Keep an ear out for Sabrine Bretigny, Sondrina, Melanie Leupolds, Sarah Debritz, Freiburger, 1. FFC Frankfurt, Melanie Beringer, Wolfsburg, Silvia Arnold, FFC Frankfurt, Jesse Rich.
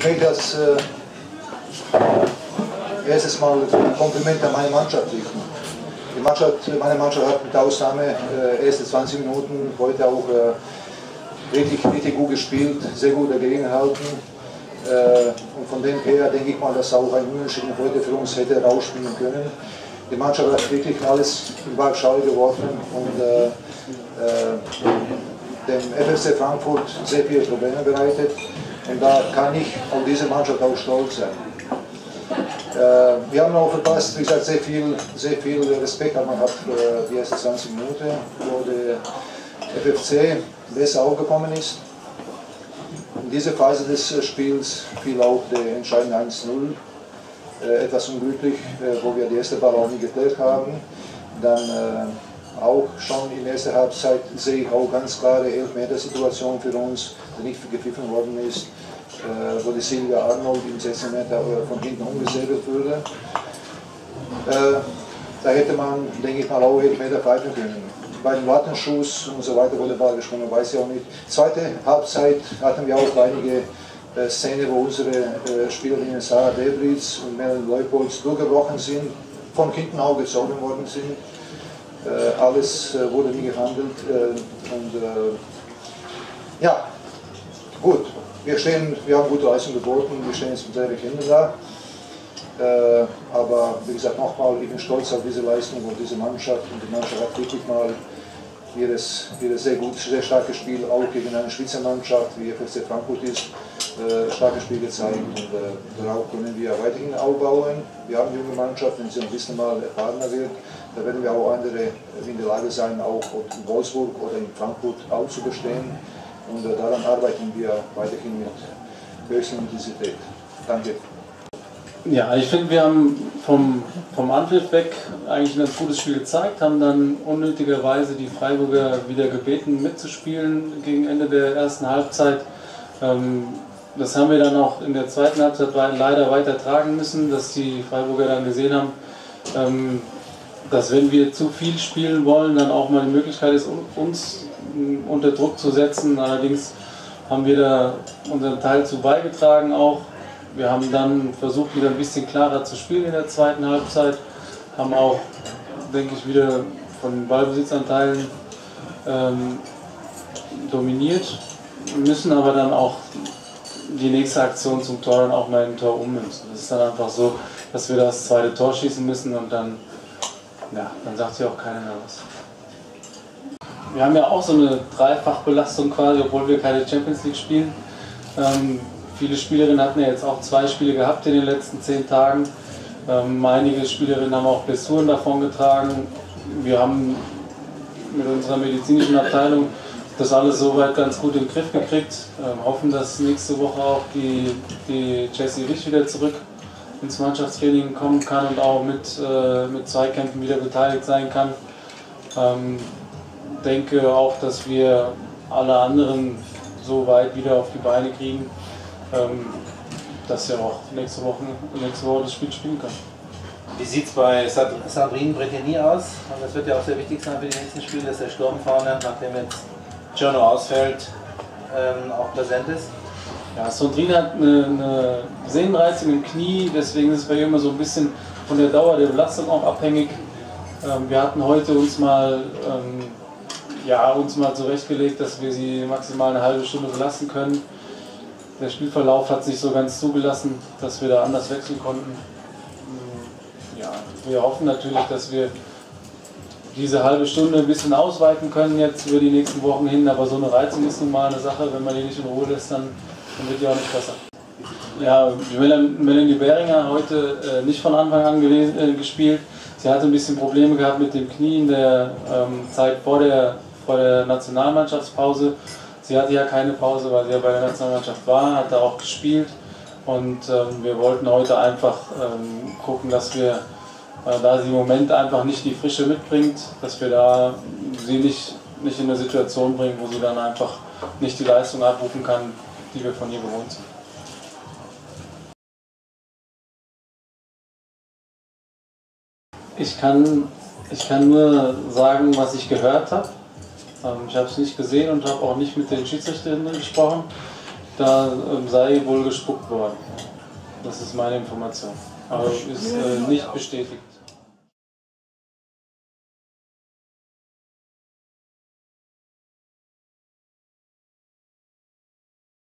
Ich möchte als erstes mal ein Kompliment an meine Mannschaft richten. Die Mannschaft, meine Mannschaft hat mit Ausnahme erste 20 Minuten heute auch richtig gut gespielt, sehr gut dagegen gehalten. Und von dem her denke ich mal, dass auch ein Unentschieden heute für uns hätte rausspielen können. Die Mannschaft hat wirklich alles in Waagschale geworfen und dem FFC Frankfurt sehr viele Probleme bereitet. Und da kann ich auf diese Mannschaft auch stolz sein. Wir haben auch verpasst, wie gesagt, sehr viel Respekt hat man gehabt für die ersten 20 Minuten, wo der FFC besser aufgekommen ist. In dieser Phase des Spiels fiel auch der entscheidende 1-0. Etwas unglücklich, wo wir die erste Ball auch nicht geklärt haben. Dann auch schon in der ersten Halbzeit sehe ich auch ganz klare Elfmeter-Situation für uns, die nicht gepfiffen worden ist, wo die Silvia Arnold im 16 Meter von hinten umgesäbelt wurde. Da hätte man, denke ich mal, auch Elfmeter pfeifen können. Bei dem Lattenschuss und so weiter wurde Ball gesprungen, weiß ich auch nicht. Zweite Halbzeit hatten wir auch einige Szene, wo unsere Spielerinnen Sarah Debritz und Melanie Leupolds durchgebrochen sind, von hinten auch gezogen worden sind. Alles wurde nie gehandelt. Ja, gut, wir haben gute Leistung geboten, wir stehen jetzt mit selben Kindern da. Aber wie gesagt, nochmal, ich bin stolz auf diese Leistung und diese Mannschaft. Und die Mannschaft hat wirklich mal ihr sehr gut, sehr starkes Spiel auch gegen eine Schweizer Mannschaft, wie FFC Frankfurt ist, starkes Spiel gezeigt. Und darauf können wir weiterhin aufbauen. Wir haben junge Mannschaft, wenn sie ein bisschen mal erfahrener wird, da werden wir auch andere in der Lage sein, auch in Wolfsburg oder in Frankfurt aufzubestehen. Und daran arbeiten wir weiterhin mit höchster Intensität. Danke. Ja, ich finde, wir haben vom Anpfiff weg eigentlich ein ganz gutes Spiel gezeigt, haben dann unnötigerweise die Freiburger wieder gebeten mitzuspielen gegen Ende der ersten Halbzeit. Das haben wir dann auch in der zweiten Halbzeit leider weiter tragen müssen, dass die Freiburger dann gesehen haben, dass wenn wir zu viel spielen wollen, dann auch mal die Möglichkeit ist, uns unter Druck zu setzen. Allerdings haben wir da unseren Teil zu beigetragen auch. Wir haben dann versucht, wieder ein bisschen klarer zu spielen in der zweiten Halbzeit. Haben auch, denke ich, wieder von Ballbesitzanteilen dominiert. Müssen aber dann auch die nächste Aktion zum Tor dann auch mal in ein Tor ummünzen. Das ist dann einfach so, dass wir das zweite Tor schießen müssen und dann, ja, dann sagt sich auch keiner mehr was. Wir haben ja auch so eine Dreifachbelastung quasi, obwohl wir keine Champions League spielen. Viele Spielerinnen hatten ja jetzt auch 2 Spiele gehabt in den letzten 10 Tagen. Einige Spielerinnen haben auch Blessuren davongetragen. Wir haben mit unserer medizinischen Abteilung das alles soweit ganz gut in den Griff gekriegt. Hoffen, dass nächste Woche auch die Jesse Rich wieder zurück ins Mannschaftstraining kommen kann und auch mit Zweikämpfen wieder beteiligt sein kann. Denke auch, dass wir alle anderen soweit wieder auf die Beine kriegen, dass er auch nächste Woche das Spiel spielen kann. Wie sieht es bei Sabrine Bretigny aus? Und das wird ja auch sehr wichtig sein für die nächsten Spiele, dass der Sturm vorne, nachdem jetzt Jono ausfällt, auch präsent ist. Ja, Sondrina hat eine Sehnenreizung im Knie, deswegen ist es bei ihr immer so ein bisschen von der Dauer der Belastung auch abhängig. Wir hatten heute uns mal zurechtgelegt, dass wir sie maximal eine halbe Stunde belassen können. Der Spielverlauf hat sich so ganz zugelassen, dass wir da anders wechseln konnten. Ja, wir hoffen natürlich, dass wir diese halbe Stunde ein bisschen ausweiten können jetzt über die nächsten Wochen hin, aber so eine Reizung ist nun mal eine Sache, wenn man die nicht in Ruhe lässt, dann wird die auch nicht besser. Ja, Melanie Beringer heute nicht von Anfang an gespielt. Sie hatte ein bisschen Probleme gehabt mit dem Knie in der Zeit vor der Nationalmannschaftspause. Sie hatte ja keine Pause, weil sie ja bei der Nationalmannschaft war, hat da auch gespielt und wir wollten heute einfach gucken, dass wir, da sie im Moment einfach nicht die Frische mitbringt, dass wir da sie nicht in eine Situation bringen, wo sie dann einfach nicht die Leistung abrufen kann, die wir von ihr gewohnt sind. Ich kann nur sagen, was ich gehört habe. Ich habe es nicht gesehen und habe auch nicht mit den Schiedsrichterinnen gesprochen. da sei wohl gespuckt worden. Das ist meine Information. Aber ist nicht bestätigt.